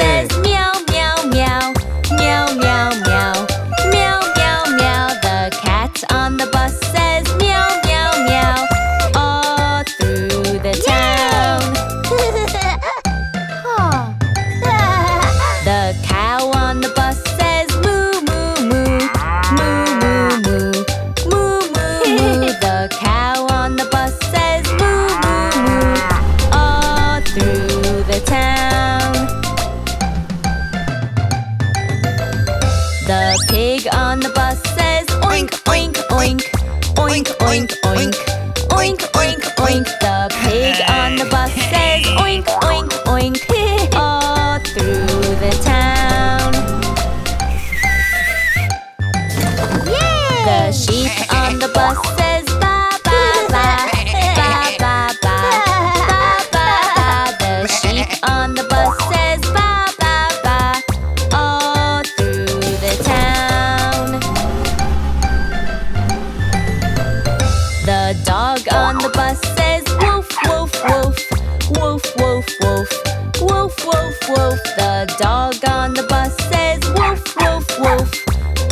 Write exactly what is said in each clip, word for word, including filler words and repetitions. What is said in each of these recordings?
says meow, meow, meow, meow, meow, meow, meow, meow, meow. The cat on the bus says meow, meow, meow, all through the town. The cow on the bus says moo, moo, moo, moo, moo, moo, moo, moo, moo. The cow on the bus says moo, moo, moo, all through the town. The pig on the bus says oink, oink, oink, oink, oink, oink, oink, oink, oink. The pig on the bus says oink, oink, oink, all through the town. Yay! The sheep on the bus says ba, ba, ba, ba, ba, ba, ba, ba, ba. The sheep on the bus says ba, ba, ba, all through the town. The dog on the bus says woof, woof, woof, woof, woof, woof, woof, woof, woof. The dog on the bus says woof, woof, woof,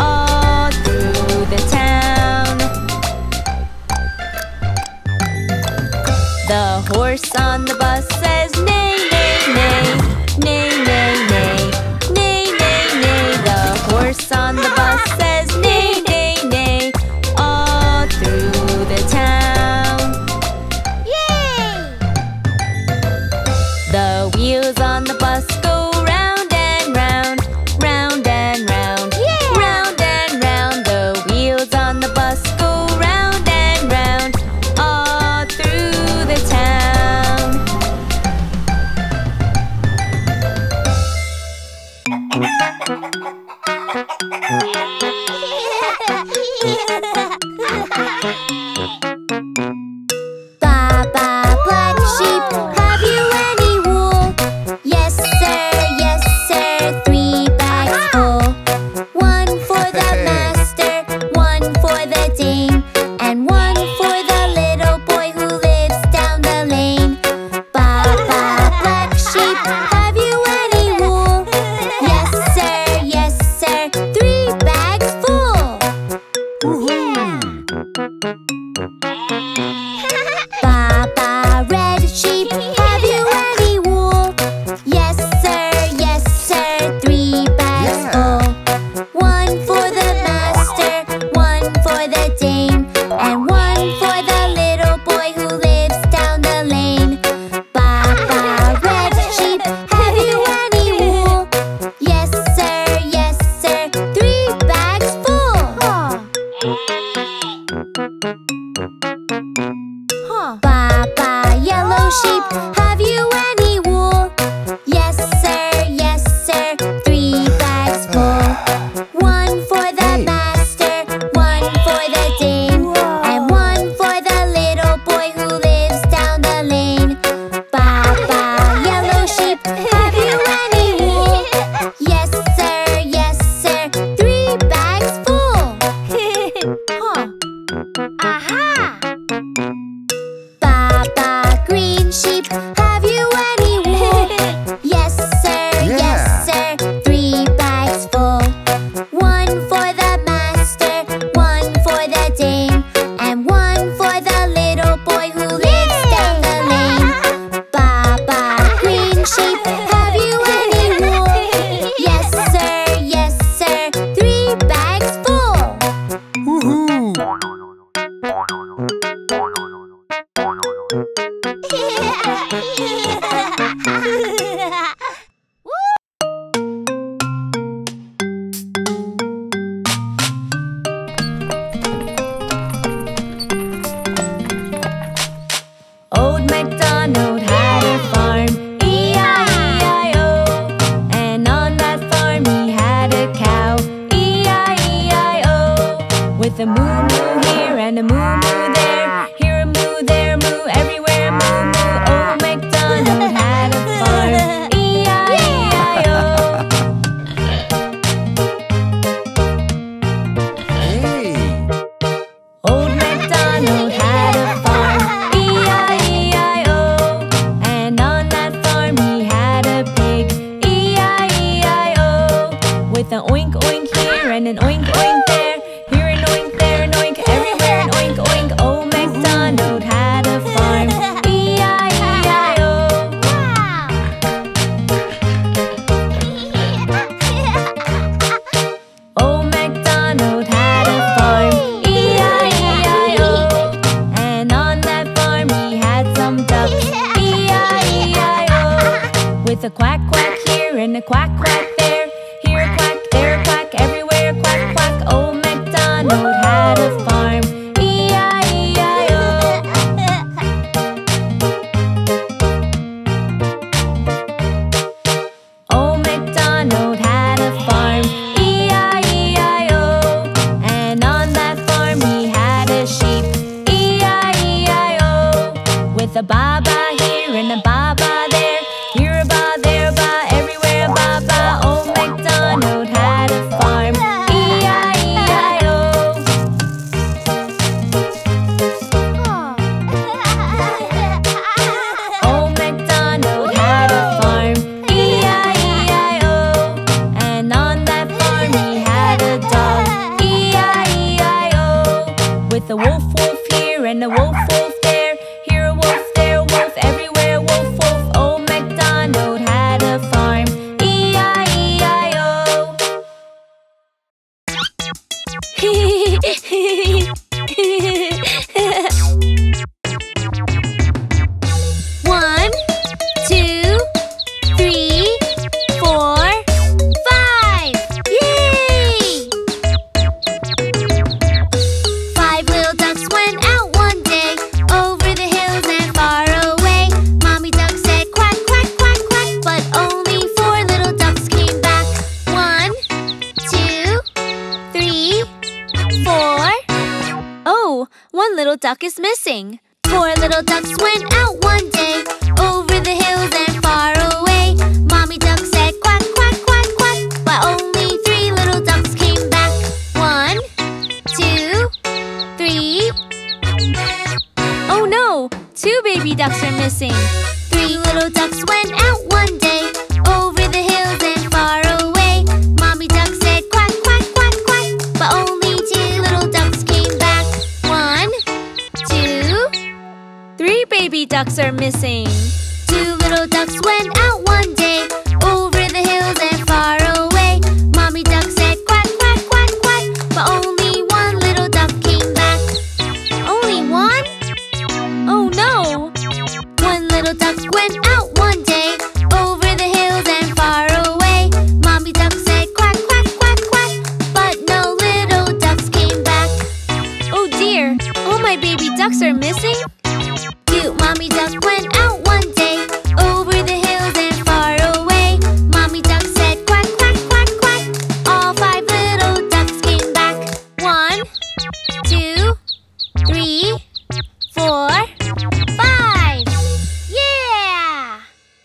all through the town. The horse on the bus says neigh, neigh, neigh, neigh, neigh, neigh, neigh, neigh, neigh. The horse on the bus says neigh, neigh, neigh, all through the town. Yay! The wheels on the bus go round and round, round and round, round and round. The wheels on the bus go round and round, all through the town. Ba, ba, black sheep, have you any wool? Yes, sir, yes, sir, three bags full. One for the master, one for the dame, and one for the little boy who lives down the lane. Ba, ba, black sheep, have you any wool? Yes, sir, yes, sir, three bags full. Ba, ba, red sheep, have you any wool? Yes, sir, yes, sir, three bags full. One for the master, one for the dame, and one for the little boy who lives down the lane. Ba, ba, red sheep, have you any wool? Yes, sir, yes, sir, three bags full. Ba, ba, yellow sheep, have you any wool? Yes, sir, yes, sir, three bags full. One for the master, one for the dame, and one for the little boy who lives down the lane. Ba, ba, yellow sheep, have you any wool? Yes, sir, yes, sir, three bags full. Aha! Ba, green sheep, have you any wool? Yes, sir, yes, sir, three bags full. One for the master, one for the dame, and one for the little boy who lives down the lane. Ba, ba, green sheep, have you any wool? Yes, sir, yes, sir, three bags full. Old MacDonald had a farm, E I E I O, and on that farm he had a cow, E I E I O, with a moo moo here and a moo moo there, here a moo, there a moo, everywhere a moo moo. Old MacDonald had a farm, E I E I O. Hey. Old MacDonald had a farm, E I E I O, and on that farm he had a pig, E I E I O. It's a quack quack here and a quack quack there. Here a quack, there a quack, everywhere a quack quack. Old MacDonald had a farm, E I E I O. Old MacDonald had a farm, E I E I O. And on that farm he had a sheep, E I E I O. With a baba here and a baba there. With a wolf, wolf here and a wolf, wolf there. Here a wolf, there a wolf, everywhere wolf, wolf. Old MacDonald had a farm, E I E I O. One, two, three, four, five. Yay! One little duck is missing. Four little ducks went out one day, over the hills and far away. Mommy duck said quack, quack, quack, quack, but only three little ducks came back. One, two, three. Oh no, two baby ducks are missing. Three little ducks went out one day, over the hills and far away. Mommy duck said quack, quack, quack, quack, but only two little ducks came back. Three baby ducks are missing. Two little ducks went out one day, over the hills and far away. Mommy duck said quack, quack, quack, quack, but only one little duck came back. Only one? Oh no! One little duck went out